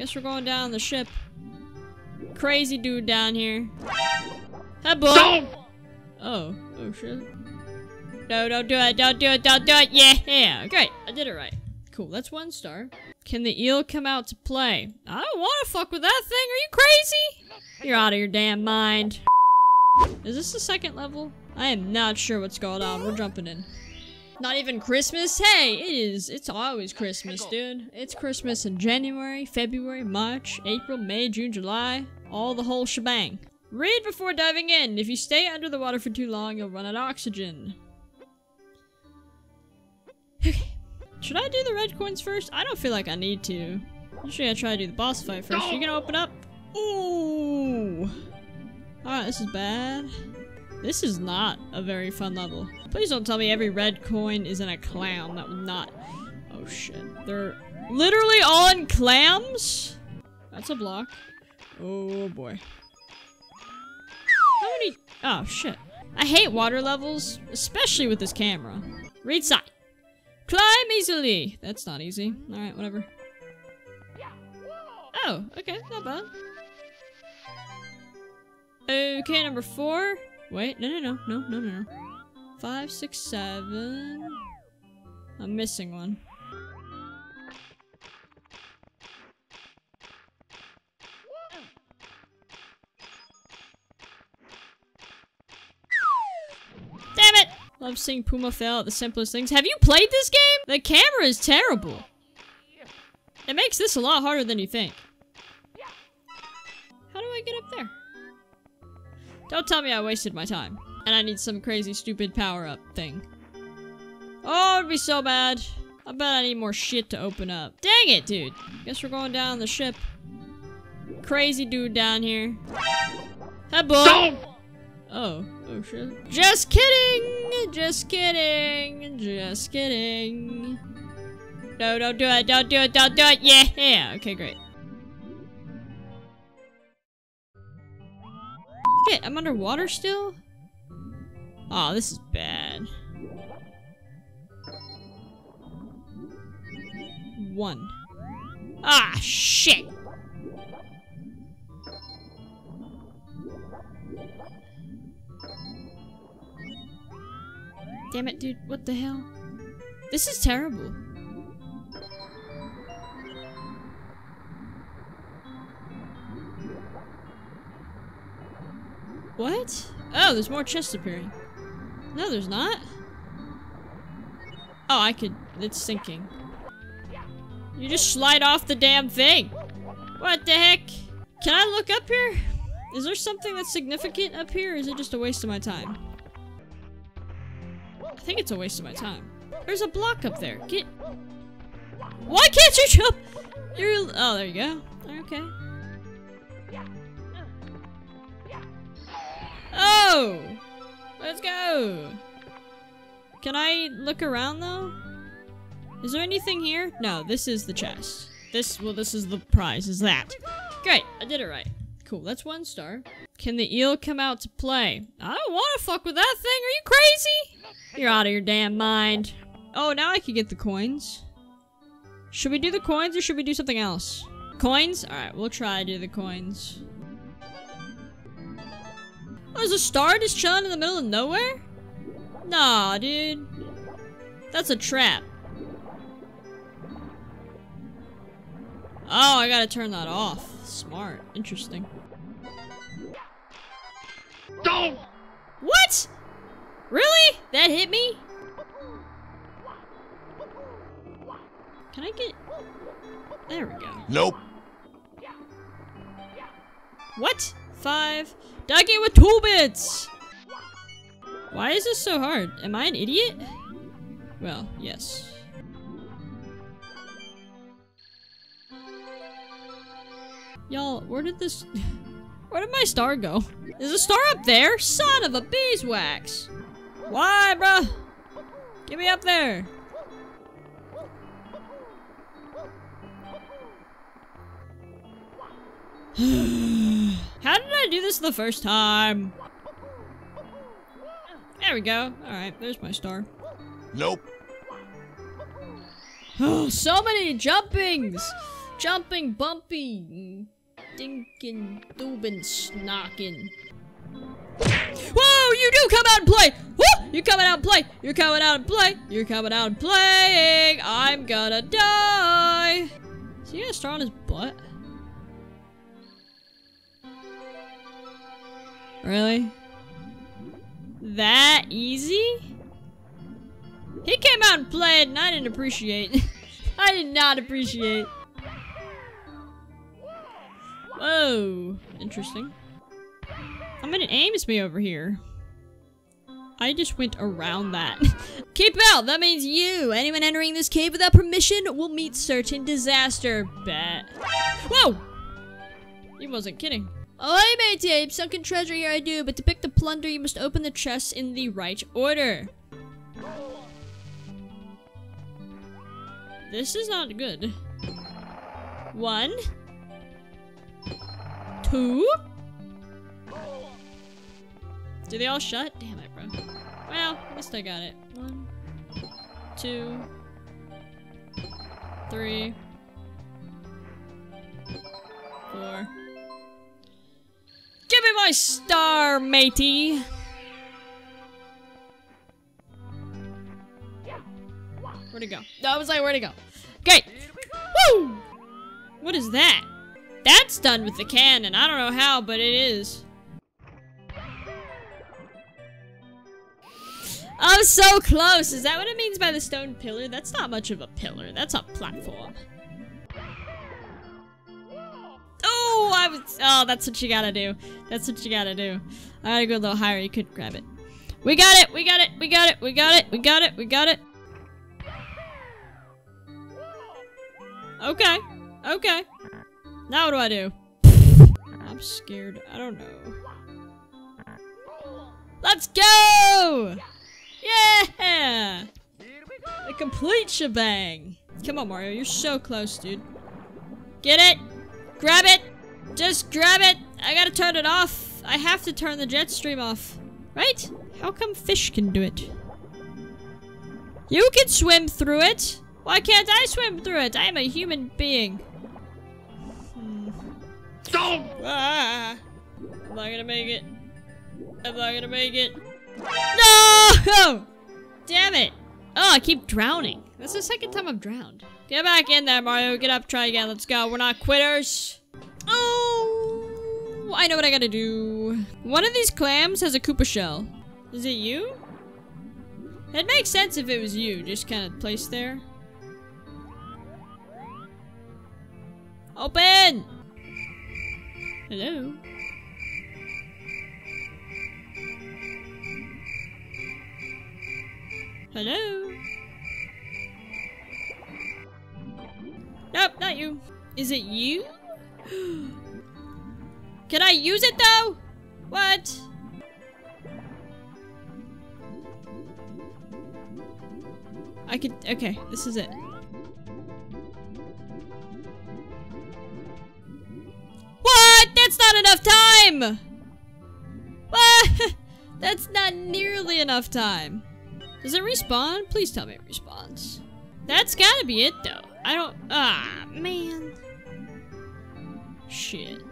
Guess we're going down the ship. Crazy dude down here. Hey, boy! Oh, shit. No, don't do it, don't do it, don't do it! Yeah, great, I did it right. Cool, that's 1 star. Can the eel come out to play? I don't wanna fuck with that thing, are you crazy? You're out of your damn mind. Is this the second level? I am not sure what's going on, we're jumping in. Not even Christmas? Hey, it is. It's always Christmas, dude. It's Christmas in January, February, March, April, May, June, July. All the whole shebang. Read before diving in. If you stay under the water for too long, you'll run out of oxygen. Okay. Should I do the red coins first? I don't feel like I need to. Usually I try to do the boss fight first. You gonna open up? Ooh. Alright, this is bad. This is not a very fun level. Please don't tell me every red coin is in a clam. That would not. Oh shit. They're literally all in clams? That's a block. Oh boy. How many? Oh shit. I hate water levels, especially with this camera. Read sign. Climb easily. That's not easy. Alright, whatever. Oh, okay. Not bad. Okay, number 4. Wait, no. 5, 6, 7. I'm missing one. Damn it! Love seeing Puma fail at the simplest things. Have you played this game? The camera is terrible. It makes this a lot harder than you think. How do I get up there? Don't tell me I wasted my time. And I need some crazy, stupid power-up thing. Oh, it'd be so bad. I bet I need more shit to open up. Dang it, dude. Guess we're going down the ship. Crazy dude down here. Hey, boy. Oh, shit. Just kidding. Just kidding. Just kidding. No, don't do it. Don't do it. Don't do it. Yeah. Okay, great. Shit, I'm underwater still? Aw, oh, this is bad. 1. Ah, shit! Damn it, dude. What the hell? This is terrible. What? Oh, there's more chests appearing. No, there's not. Oh, I could. It's sinking. You just slide off the damn thing. What the heck? Can I look up here? Is there something that's significant up here, or is it just a waste of my time? I think it's a waste of my time. There's a block up there. Get. Why can't you jump? You're. Oh, there you go. Okay. Oh! Let's go! Can I look around though? Is there anything here? No, this is the chest. This is the prize, is that. Great, I did it right. Cool, that's 1 star. Can the eel come out to play? I don't wanna fuck with that thing, are you crazy? You're out of your damn mind. Oh, now I can get the coins. Should we do the coins or should we do something else? Coins? Alright, we'll try to do the coins. Oh, there's a star just chilling in the middle of nowhere? Nah, dude. That's a trap. Oh, I gotta turn that off. Smart. Interesting. Oh! What? Really? That hit me? Can I get... There we go. Nope. What? 5. Dug it with 2 bits! Why is this so hard? Am I an idiot? Well, yes. Y'all, where did this... Where did my star go? Is the star up there? Son of a beeswax! Why, bruh? Get me up there! How did I do this the first time? There we go. Alright, there's my star. Nope. Oh, so many jumpings! Jumping, bumpy, dinkin, doobin, snockin. Whoa! You do come out and play. Woo! You're coming out and play. You're coming out and play. You're coming out and playing. I'm gonna die. Is he gonna start on his butt? Really? That easy? He came out and played, and I didn't appreciate. I did not appreciate. Whoa, interesting. I mean, it aims me over here. I just went around that. Keep out, that means you. Anyone entering this cave without permission will meet certain disaster. Bet. Whoa! He wasn't kidding. Oh, matey, sunken treasure here I do, but to pick the plunder, you must open the chests in the right order. This is not good. 1, 2. Do they all shut? Damn it, bro. Well, at least I got it. 1, 2, 3, 4. Give me my star, matey! Where'd it go? I was like, where'd it go? Okay! Woo! What is that? That's done with the cannon. I don't know how, but it is. I'm so close! Is that what it means by the stone pillar? That's not much of a pillar. That's a platform. Oh, I was- oh, that's what you gotta do. That's what you gotta do. I gotta go a little higher. You couldn't grab it. We got it! We got it! We got it! We got it! We got it! We got it! Okay. Okay. Now what do I do? I'm scared. I don't know. Let's go! Yeah! The complete shebang. Come on, Mario. You're so close, dude. Get it! Grab it! Just grab it! I gotta turn it off. I have to turn the jet stream off. Right? How come fish can do it? You can swim through it! Why can't I swim through it? I am a human being. I'm not gonna make it. I'm not gonna make it. No! Damn it! Oh, I keep drowning. That's the second time I've drowned. Get back in there, Mario. Get up, try again. Let's go. We're not quitters. Oh! I know what I gotta do. One of these clams has a Koopa shell. Is it you? It makes sense if it was you. Just kind of placed there. Open! Hello? Hello? Nope, not you. Is it you? Can I use it though? What? I could. Okay, this is it. That's not enough time! What? That's not nearly enough time. Does it respawn? Please tell me it respawns. That's gotta be it, though. I don't... Ah, man. Shit.